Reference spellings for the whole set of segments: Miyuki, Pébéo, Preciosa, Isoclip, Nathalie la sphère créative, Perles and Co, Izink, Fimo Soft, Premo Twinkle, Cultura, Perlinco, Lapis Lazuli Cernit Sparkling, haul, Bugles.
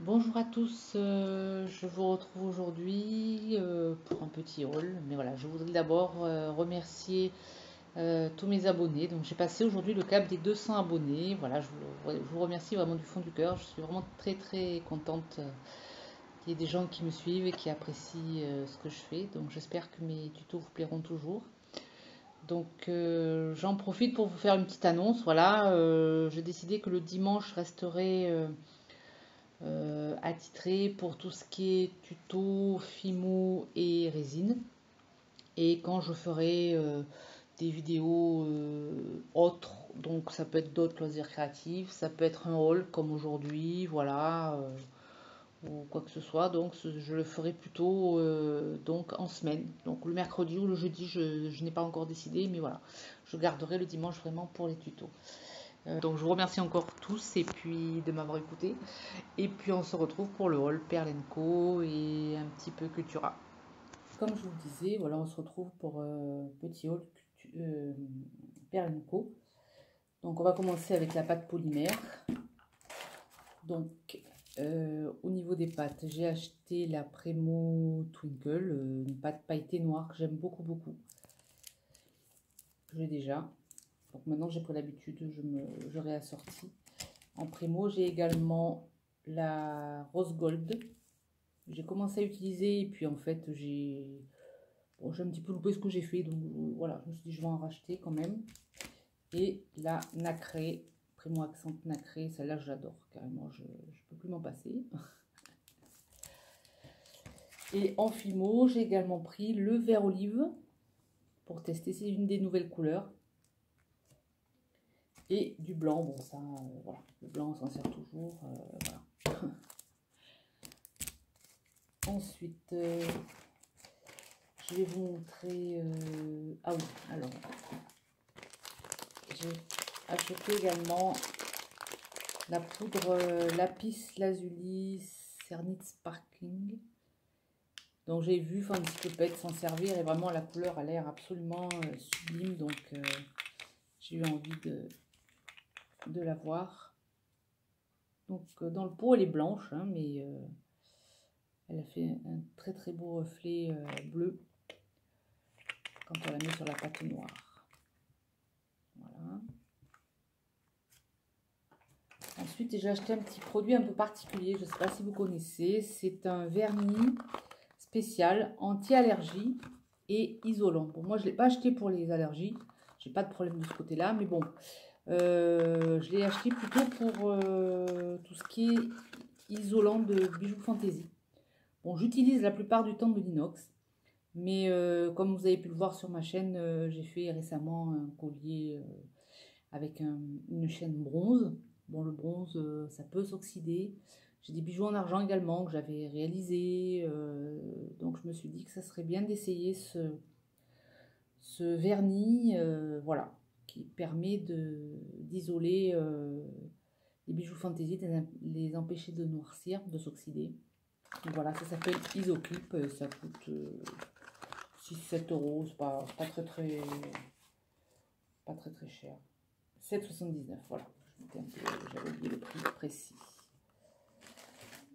Bonjour à tous, je vous retrouve aujourd'hui pour un petit haul, mais voilà, je voudrais d'abord remercier tous mes abonnés. Donc j'ai passé aujourd'hui le cap des 200 abonnés, voilà, je vous remercie vraiment du fond du cœur, je suis vraiment très contente qu'il y ait des gens qui me suivent et qui apprécient ce que je fais, donc j'espère que mes tutos vous plairont toujours. Donc j'en profite pour vous faire une petite annonce, voilà, j'ai décidé que le dimanche resterait... attitré pour tout ce qui est tuto, fimo et résine, et quand je ferai des vidéos autres, donc ça peut être d'autres loisirs créatifs, ça peut être un haul comme aujourd'hui, voilà, ou quoi que ce soit, donc je le ferai plutôt donc en semaine, donc le mercredi ou le jeudi, je n'ai pas encore décidé, mais voilà, je garderai le dimanche vraiment pour les tutos. Donc je vous remercie encore tous et puis de m'avoir écouté. Et puis on se retrouve pour le haul Perles and Co et un petit peu Cultura. Comme je vous le disais, voilà, on se retrouve pour petit haul Perles and Co. Donc on va commencer avec la pâte polymère. Donc au niveau des pâtes, j'ai acheté la Premo Twinkle, une pâte pailletée noire que j'aime beaucoup. Je l'ai déjà. Donc maintenant j'ai pris l'habitude, je réassortis en Prémo. J'ai également la rose gold. J'ai commencé à utiliser et puis en fait j'ai un petit peu loupé ce que j'ai fait. Donc voilà, je me suis dit je vais en racheter quand même. Et la nacrée, Prémo accent nacrée, celle-là j'adore carrément, je ne peux plus m'en passer. Et en Fimo, j'ai également pris le vert olive pour tester, c'est une des nouvelles couleurs. Et du blanc, bon ça, voilà, le blanc on s'en sert toujours, voilà. Ensuite, je vais vous montrer, ah oui, alors, j'ai acheté également la poudre Lapis Lazuli Cernit Sparkling. Donc j'ai vu, enfin, je peux être s'en servir et vraiment la couleur a l'air absolument sublime, donc j'ai eu envie de la voir. Donc dans le pot elle est blanche hein, mais elle a fait un très beau reflet bleu quand on la met sur la pâte noire, voilà. Ensuite j'ai acheté un petit produit un peu particulier, je ne sais pas si vous connaissez, c'est un vernis spécial anti-allergie et isolant. Bon, moi je ne l'ai pas acheté pour les allergies, j'ai pas de problème de ce côté là, mais bon, je l'ai acheté plutôt pour tout ce qui est isolant de bijoux fantaisie. Bon, j'utilise la plupart du temps de l'inox, mais comme vous avez pu le voir sur ma chaîne, j'ai fait récemment un collier avec une chaîne bronze. Bon, le bronze, ça peut s'oxyder. J'ai des bijoux en argent également que j'avais réalisé, donc je me suis dit que ça serait bien d'essayer ce vernis, voilà, qui permet d'isoler les bijoux fantaisie, de les empêcher de noircir, de s'oxyder. Voilà, ça s'appelle Isoclip, ça coûte 6-7 €, c'est pas très cher. 7,79 €, voilà, j'avais oublié le prix précis.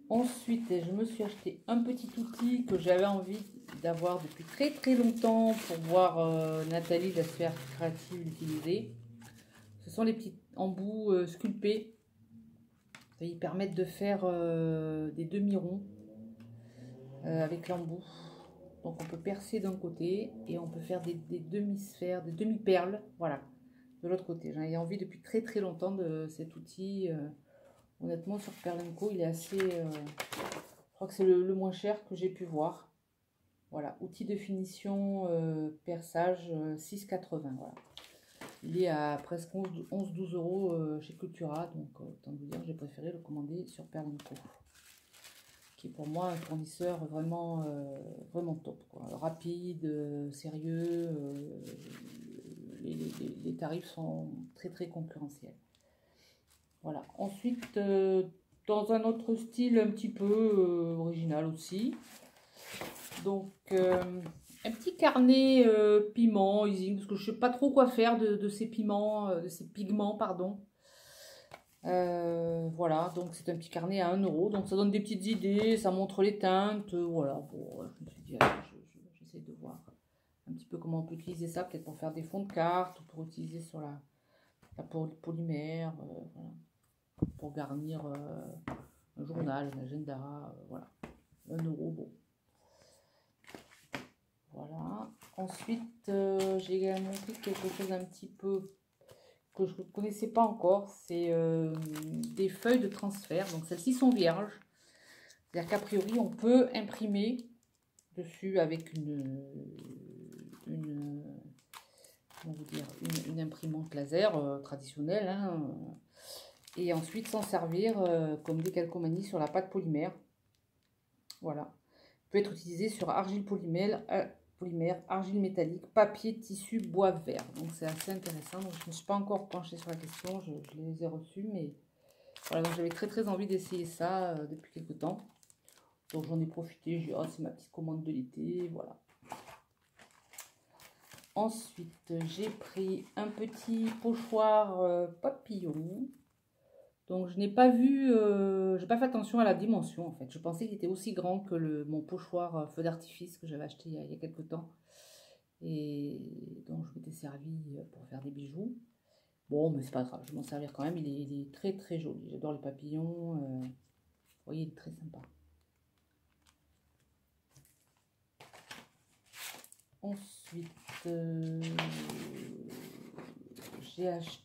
Ensuite, je me suis acheté un petit outil que j'avais envie d'avoir depuis très longtemps pour voir Nathalie la sphère créative l'utiliser. Ce sont les petits embouts sculptés. Ils permettent de faire des demi-ronds avec l'embout. Donc on peut percer d'un côté et on peut faire des demi-sphères, des demi-perles, voilà, de l'autre côté. J'avais envie depuis très longtemps de cet outil. Honnêtement, sur Perles and Co, il est assez... je crois que c'est le moins cher que j'ai pu voir. Voilà, outil de finition perçage 6,80 €. Voilà. Il est à presque 11-12 € chez Cultura. Donc, autant vous dire, j'ai préféré le commander sur Perles and Co, qui est pour moi un fournisseur vraiment, vraiment top, quoi. Rapide, sérieux. Les tarifs sont très concurrentiels. Voilà, ensuite, dans un autre style un petit peu original aussi, donc un petit carnet piment, Izink, parce que je ne sais pas trop quoi faire de ces pigments, pardon. voilà, donc c'est un petit carnet à 1 €, donc ça donne des petites idées, ça montre les teintes, voilà, bon, je me suis dit, j'essaie de voir un petit peu comment on peut utiliser ça, peut-être pour faire des fonds de cartes, ou pour utiliser sur la polymère, voilà, pour garnir un journal, un agenda, voilà, 1 €, bon. Voilà, ensuite j'ai également pris quelque chose un petit peu que je ne connaissais pas encore, c'est des feuilles de transfert, donc celles-ci sont vierges, c'est-à-dire qu'a priori on peut imprimer dessus avec une imprimante laser traditionnelle, hein, et ensuite s'en servir comme des calcomanies sur la pâte polymère, voilà, peut être utilisé sur argile polymère, argile métallique, papier, tissu, bois vert. Donc c'est assez intéressant. Donc je ne me suis pas encore penchée sur la question. Je les ai reçus, mais voilà, j'avais très envie d'essayer ça depuis quelques temps. Donc j'en ai profité. J'ai dit, oh, c'est ma petite commande de l'été, voilà. Ensuite j'ai pris un petit pochoir papillon. Donc je n'ai pas vu, j'ai pas fait attention à la dimension en fait. Je pensais qu'il était aussi grand que mon pochoir feu d'artifice que j'avais acheté il y a quelques temps. Et donc je m'étais servi pour faire des bijoux. Bon, mais c'est pas grave, je vais m'en servir quand même. Il est très joli. J'adore les papillons. Vous voyez, il est très sympa. Ensuite, j'ai acheté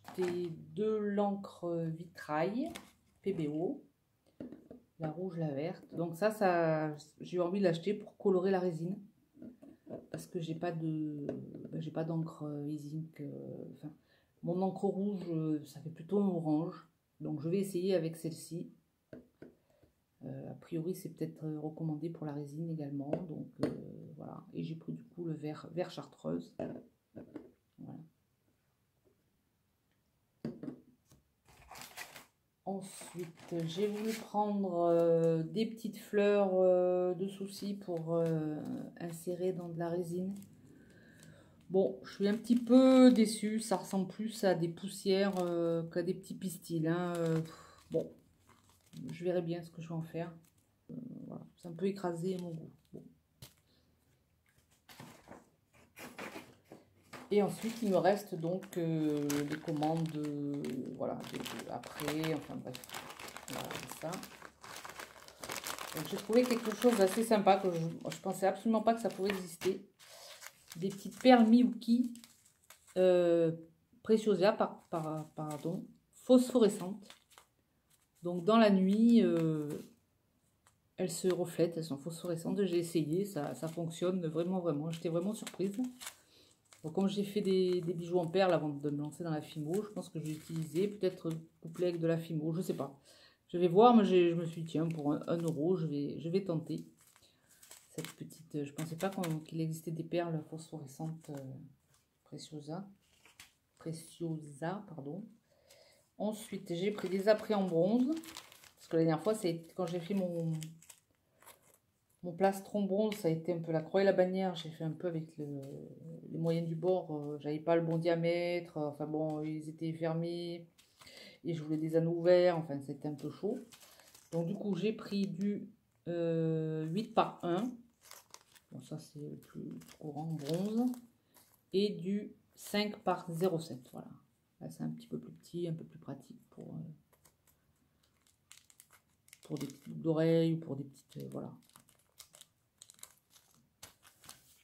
de l'encre vitrail, Pébéo, la rouge, la verte. Donc ça j'ai eu envie de l'acheter pour colorer la résine. Parce que j'ai pas d'encre Izink. Enfin, mon encre rouge, ça fait plutôt un orange. Donc je vais essayer avec celle-ci. A priori, c'est peut-être recommandé pour la résine également. Donc voilà. Et j'ai pris du coup le vert chartreuse. Voilà. Ensuite, j'ai voulu prendre des petites fleurs de souci pour insérer dans de la résine. Bon, je suis un petit peu déçue. Ça ressemble plus à des poussières qu'à des petits pistils. Hein. Bon, je verrai bien ce que je vais en faire. Voilà, c'est un peu écrasé mon goût. Bon. Et ensuite, il me reste donc les commandes, voilà, après, enfin bref, voilà, ça. Donc j'ai trouvé quelque chose d'assez sympa, que je pensais absolument pas que ça pouvait exister. Des petites perles Miyuki, Preciosa, pardon, phosphorescentes. Donc dans la nuit, elles se reflètent, elles sont phosphorescentes. J'ai essayé, ça fonctionne vraiment. J'étais vraiment surprise. Donc, comme j'ai fait des bijoux en perles avant de me lancer dans la Fimo, je pense que je vais utiliser peut-être couplé avec de la Fimo, je sais pas. Je vais voir, mais je me suis dit, tiens, pour 1 €, je vais tenter cette petite. Je pensais pas qu'il existait des perles phosphorescentes Preciosa, pardon. Ensuite, j'ai pris des apprêts en bronze. Parce que la dernière fois, c'est quand j'ai fait mon plastron bronze, ça a été un peu la croix et la bannière. J'ai fait un peu avec les moyennes du bord. J'avais pas le bon diamètre. Enfin bon, ils étaient fermés. Et je voulais des anneaux ouverts. Enfin, c'était un peu chaud. Donc, du coup, j'ai pris du 8 par 1. Bon, ça, c'est le plus courant, bronze. Et du 5 par 0,7. Voilà. Là, c'est un petit peu plus petit, un peu plus pratique pour des petites boucles d'oreilles ou pour des petites. Voilà.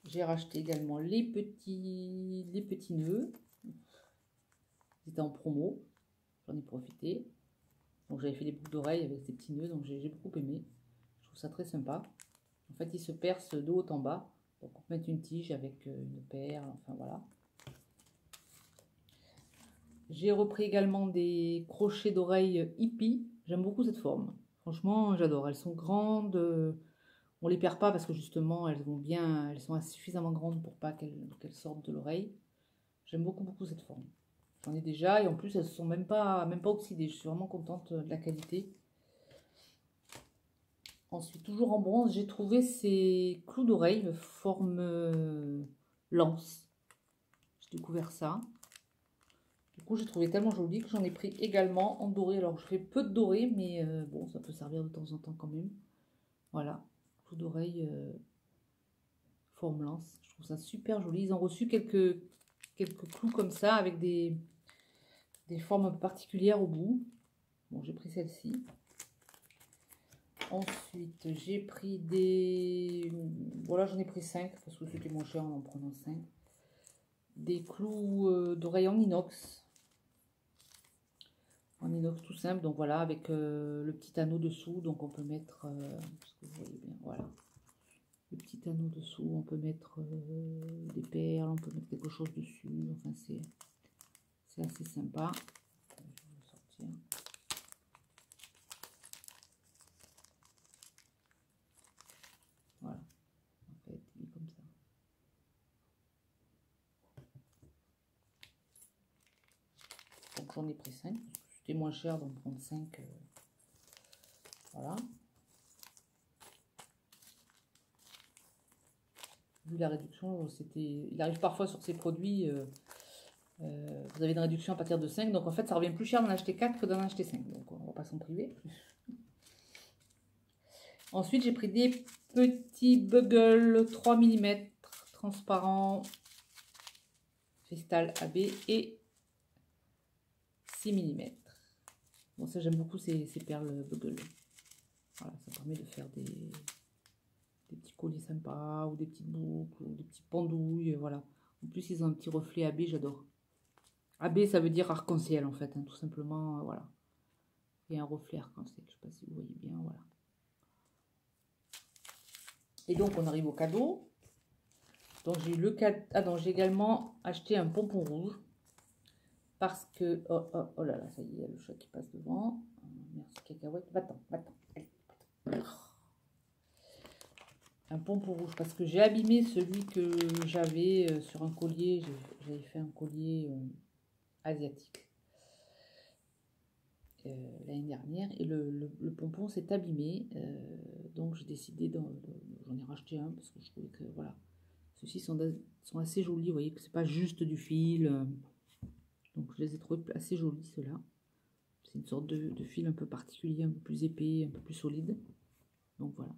J'ai racheté également les petits nœuds. Ils étaient en promo. J'en ai profité. Donc j'avais fait des boucles d'oreilles avec ces petits nœuds. Donc j'ai beaucoup aimé. Je trouve ça très sympa. En fait, ils se percent de haut en bas. Donc on peut mettre une tige avec une perle. Enfin voilà. J'ai repris également des crochets d'oreilles hippie. J'aime beaucoup cette forme. Franchement, j'adore. Elles sont grandes. On les perd pas parce que justement elles vont bien, elles sont suffisamment grandes pour pas qu'elles sortent de l'oreille. J'aime beaucoup cette forme. J'en ai déjà et en plus elles ne sont même pas oxydées. Je suis vraiment contente de la qualité. Ensuite, toujours en bronze, j'ai trouvé ces clous d'oreille forme lance. J'ai découvert ça. Du coup, j'ai trouvé tellement joli que j'en ai pris également en doré. Alors, je fais peu de doré, mais bon, ça peut servir de temps en temps quand même. Voilà, clou d'oreille forme lance. Je trouve ça super joli. Ils ont reçu quelques clous comme ça, avec des formes un peu particulières au bout. Bon, j'ai pris celle-ci. Ensuite, j'ai pris des... Voilà, j'en ai pris 5, parce que c'était moins cher en prenant 5. Des clous d'oreille en inox. En inox tout simple, donc voilà, avec le petit anneau dessous. Donc on peut mettre... parce que vous voyez bien, voilà. Le petit anneau dessous, on peut mettre des perles, on peut mettre quelque chose dessus. Enfin, c'est assez sympa. Je vais le sortir. Voilà, en fait, il est comme ça. Donc j'en ai pris 5, parce que c'était moins cher d'en prendre 5. Voilà. Vu la réduction, c'était... Il arrive parfois sur ces produits, vous avez une réduction à partir de 5, donc en fait ça revient plus cher d'en acheter 4 que d'en acheter 5, donc on va pas s'en priver. Ensuite, j'ai pris des petits bugles 3 mm transparents, cristal AB et 6 mm. Bon, ça, j'aime beaucoup ces perles bugles. Voilà, ça permet de faire des petits colliers sympas, ou des petites boucles, ou des petites pendouilles. Voilà. En plus, ils ont un petit reflet AB, j'adore. AB, ça veut dire arc-en-ciel, en fait, hein, tout simplement. Voilà. Et un reflet arc-en-ciel, je ne sais pas si vous voyez bien, voilà. Et donc, on arrive au cadeau. Donc, j'ai eu le cadeau. Ah non, j'ai également acheté un pompon rouge. Parce que... Oh, oh, oh là là, ça y est, le chat qui passe devant. Merci, cacahuète. Va-t'en, va-t'en. Un pompon rouge. Parce que j'ai abîmé celui que j'avais sur un collier. J'avais fait un collier asiatique l'année dernière, et le pompon s'est abîmé, donc j'ai décidé, j'en ai racheté un parce que je trouvais que voilà, ceux-ci sont assez jolis, vous voyez que c'est pas juste du fil, donc je les ai trouvés assez jolis ceux-là, c'est une sorte de fil un peu particulier, un peu plus épais, un peu plus solide, donc voilà,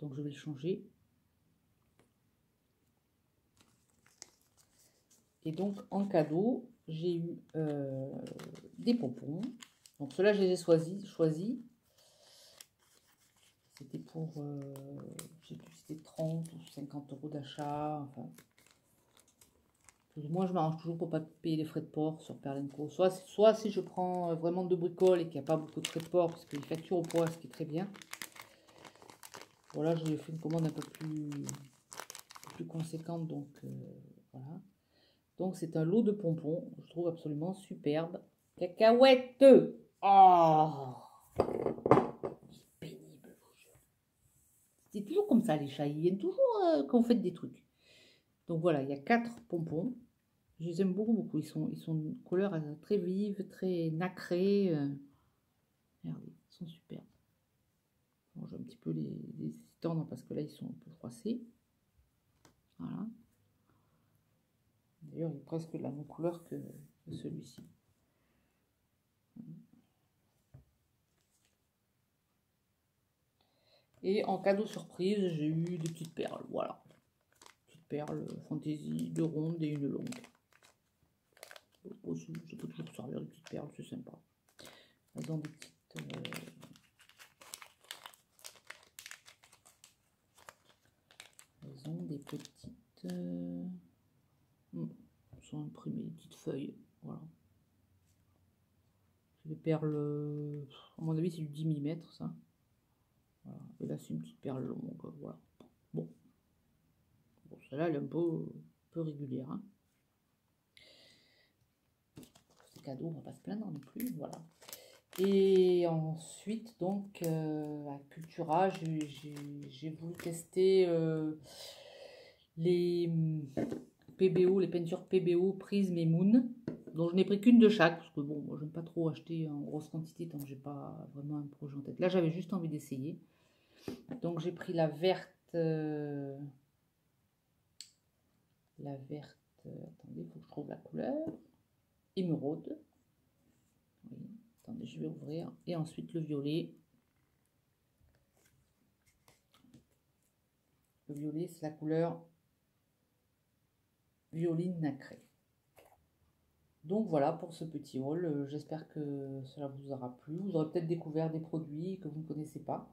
donc je vais le changer. Et donc en cadeau, j'ai eu des pompons. Donc ceux-là, je les ai choisis. C'était pour, je sais plus, c'était 30 ou 50 euros d'achat. Enfin, moi, je m'arrange toujours pour ne pas payer les frais de port sur Perlinco. Soit si je prends vraiment de bricoles et qu'il n'y a pas beaucoup de frais de port, parce qu'il facture au poids, ce qui est très bien. Voilà, j'ai fait une commande un peu plus conséquente, donc voilà. Donc, c'est un lot de pompons, je trouve absolument superbe. Cacahuète! Oh! C'est pénible, je vous jure. C'est toujours comme ça, les chats. Ils viennent toujours quand vous faites des trucs. Donc, voilà, il y a 4 pompons. Je les aime beaucoup, beaucoup. Ils sont de couleur très vive, très nacrée. Regardez, ils sont superbes. Bon, je vais un petit peu les tendre parce que là, ils sont un peu froissés. Voilà. D'ailleurs, il est presque de la même couleur que celui-ci. Et en cadeau surprise, j'ai eu des petites perles. Voilà. Petites perles fantaisie, 2 rondes et une longue. Je peux toujours servir de petites perles, c'est sympa. Dans des petites... Dans des petites... sont imprimées des petites feuilles, voilà. Des perles, à mon avis c'est du 10 mm ça. Voilà. Et là c'est une petite perle longue, voilà. Bon celle-là elle est un peu régulière. Hein. C'est cadeau, on va pas se plaindre non plus, voilà. Et ensuite donc à Cultura, j'ai voulu tester les PBO, les peintures Pébéo, prisme et moon, dont je n'ai pris qu'une de chaque, parce que bon, moi j'aime pas trop acheter en grosse quantité tant que j'ai pas vraiment un projet en tête. Là j'avais juste envie d'essayer, donc j'ai pris la verte, attendez, faut que je trouve la couleur, émeraude. Oui, attendez, je vais ouvrir. Et ensuite le violet. Le violet, c'est la couleur violine nacrée. Donc voilà pour ce petit haul. J'espère que cela vous aura plu. Vous aurez peut-être découvert des produits que vous ne connaissez pas.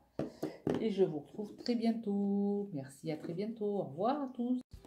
Et je vous retrouve très bientôt. Merci, à très bientôt. Au revoir à tous.